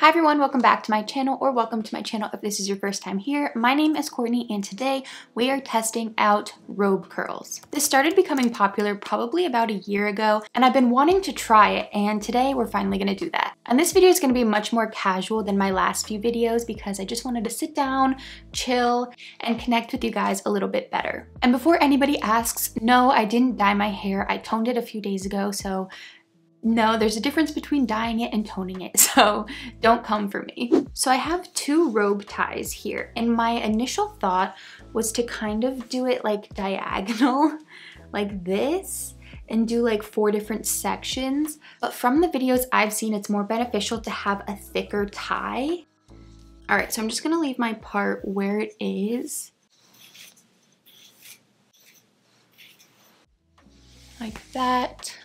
Hi everyone, welcome back to my channel, or welcome to my channel if this is your first time here. My name is Courtney and today we are testing out robe curls. This started becoming popular probably about a year ago and I've been wanting to try it, and today we're finally going to do that. And this video is going to be much more casual than my last few videos because I just wanted to sit down, chill, and connect with you guys a little bit better. And before anybody asks, no, I didn't dye my hair. I toned it a few days ago, so no, there's a difference between dyeing it and toning it, so don't come for me. So I have two robe ties here, and my initial thought was to kind of do it like diagonal, like this, and do like four different sections. But from the videos I've seen, it's more beneficial to have a thicker tie. All right, so I'm just gonna leave my part where it is. Like that.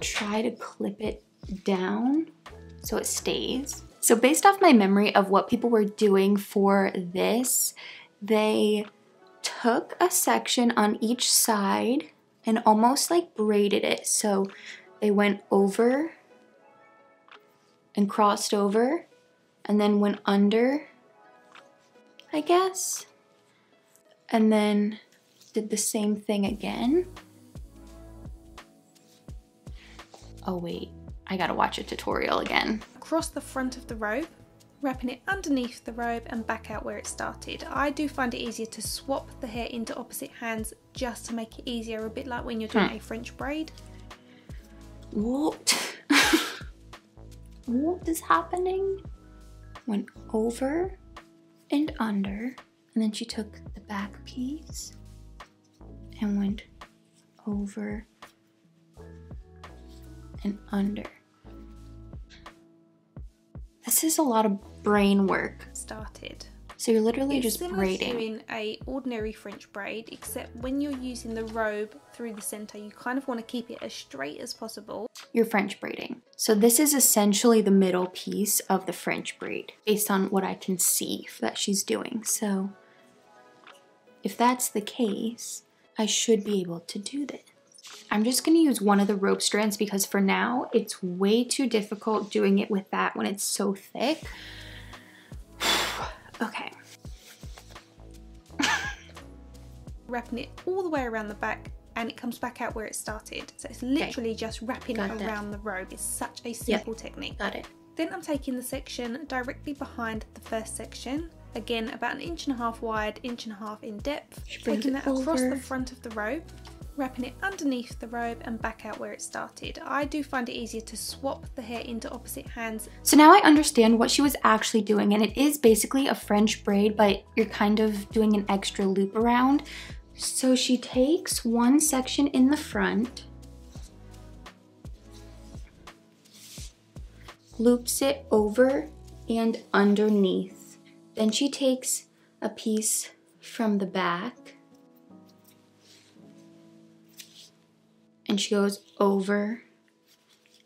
Try to clip it down so it stays. So based off my memory of what people were doing for this, they took a section on each side and almost like braided it. So they went over and crossed over and then went under, I guess, and then did the same thing again. Oh wait, I gotta watch a tutorial again. Across the front of the robe, wrapping it underneath the robe and back out where it started. I do find it easier to swap the hair into opposite hands just to make it easier, a bit like when you're doing a French braid. What? What is happening? Went over and under, and then she took the back piece and went over and under. This is a lot of brain work. Started. So you're literally just braiding. It's similar to doing an ordinary French braid, except when you're using the robe through the center, you kind of want to keep it as straight as possible. You're French braiding. So this is essentially the middle piece of the French braid, based on what I can see that she's doing. So if that's the case, I should be able to do this. I'm just going to use one of the rope strands because for now it's way too difficult doing it with that when it's so thick. Okay. Wrapping it all the way around the back and it comes back out where it started. So it's literally just wrapping it around the robe. It's such a simple technique. Got it. Then I'm taking the section directly behind the first section. Again, about 1.5 inches wide, 1.5 inches in depth. Taking that across the front of the robe. Wrapping it underneath the robe and back out where it started. I do find it easier to swap the hair into opposite hands. So now I understand what she was actually doing, and it is basically a French braid, but you're kind of doing an extra loop around. So she takes one section in the front, loops it over and underneath. Then she takes a piece from the back, and she goes over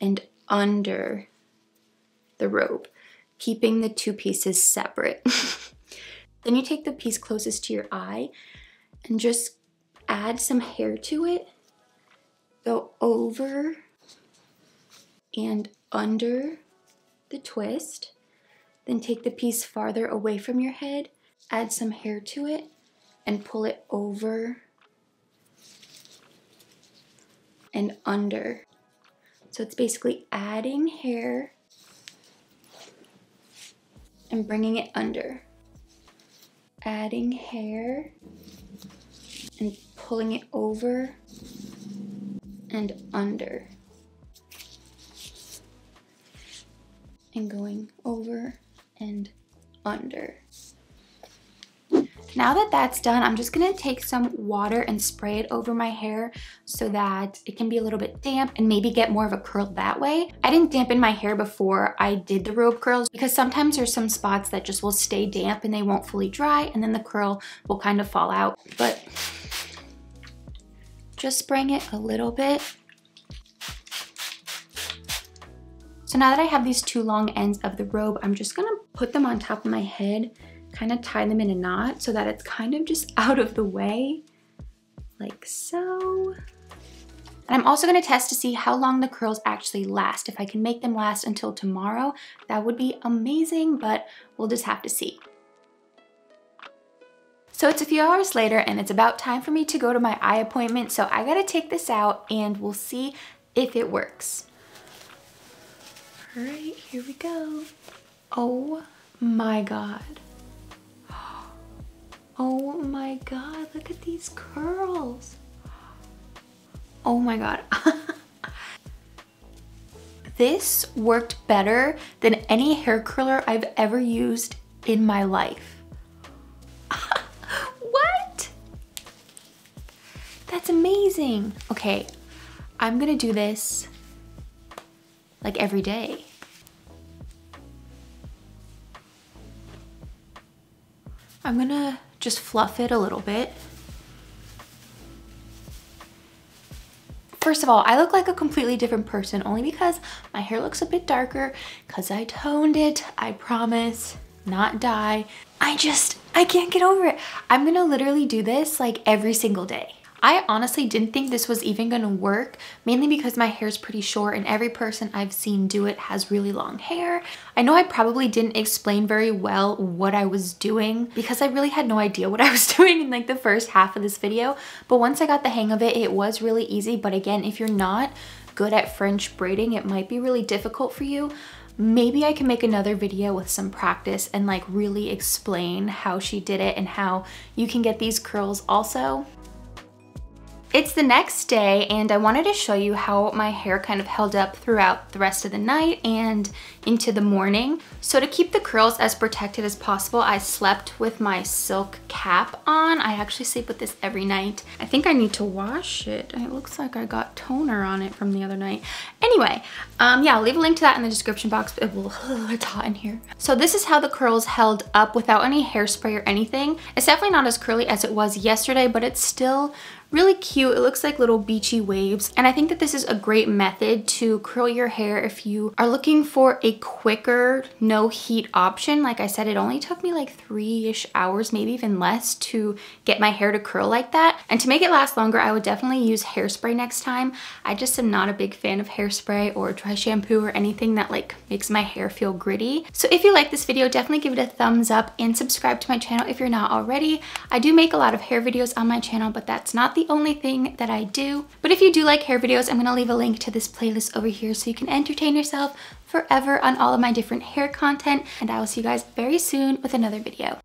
and under the robe, keeping the two pieces separate. Then you take the piece closest to your eye and just add some hair to it. Go over and under the twist. Then take the piece farther away from your head, add some hair to it, and pull it over and under. So it's basically adding hair and bringing it under. Adding hair and pulling it over and under. And going over and under. Now that that's done, I'm just gonna take some water and spray it over my hair so that it can be a little bit damp and maybe get more of a curl that way. I didn't dampen my hair before I did the robe curls because sometimes there's some spots that just will stay damp and they won't fully dry, and then the curl will kind of fall out. But just spraying it a little bit. So now that I have these two long ends of the robe, I'm just gonna put them on top of my head, kind of tie them in a knot so that it's kind of just out of the way, like so. And I'm also going to test to see how long the curls actually last. If I can make them last until tomorrow, that would be amazing, but we'll just have to see. So it's a few hours later and it's about time for me to go to my eye appointment, so I gotta take this out and we'll see if it works. All right, here we go. Oh my God. Oh my God, look at these curls. Oh my God. This worked better than any hair curler I've ever used in my life. What? That's amazing. Okay, I'm gonna do this like every day. I'm gonna just fluff it a little bit. First of all, I look like a completely different person only because my hair looks a bit darker because I toned it, I promise, not dye. I can't get over it. I'm gonna literally do this like every single day. I honestly didn't think this was even gonna work, mainly because my hair's pretty short and every person I've seen do it has really long hair. I know I probably didn't explain very well what I was doing because I really had no idea what I was doing in like the first half of this video, but once I got the hang of it, it was really easy. But again, if you're not good at French braiding, it might be really difficult for you. Maybe I can make another video with some practice and like really explain how she did it and how you can get these curls also. It's the next day and I wanted to show you how my hair kind of held up throughout the rest of the night and into the morning. So to keep the curls as protected as possible, I slept with my silk cap on. I actually sleep with this every night. I think I need to wash it. It looks like I got toner on it from the other night. Anyway, yeah, I'll leave a link to that in the description box. It's hot in here. So this is how the curls held up without any hairspray or anything. It's definitely not as curly as it was yesterday, but it's still really cute. It looks like little beachy waves. And I think that this is a great method to curl your hair if you are looking for a quicker, no heat option. Like I said, it only took me like 3-ish hours, maybe even less, to get my hair to curl like that. And to make it last longer, I would definitely use hairspray next time. I just am not a big fan of hairspray or dry shampoo or anything that like makes my hair feel gritty. So if you like this video, definitely give it a thumbs up and subscribe to my channel if you're not already. I do make a lot of hair videos on my channel, but that's not the only thing that I do. But if you do like hair videos, I'm gonna leave a link to this playlist over here so you can entertain yourself forever on all of my different hair content, and I will see you guys very soon with another video.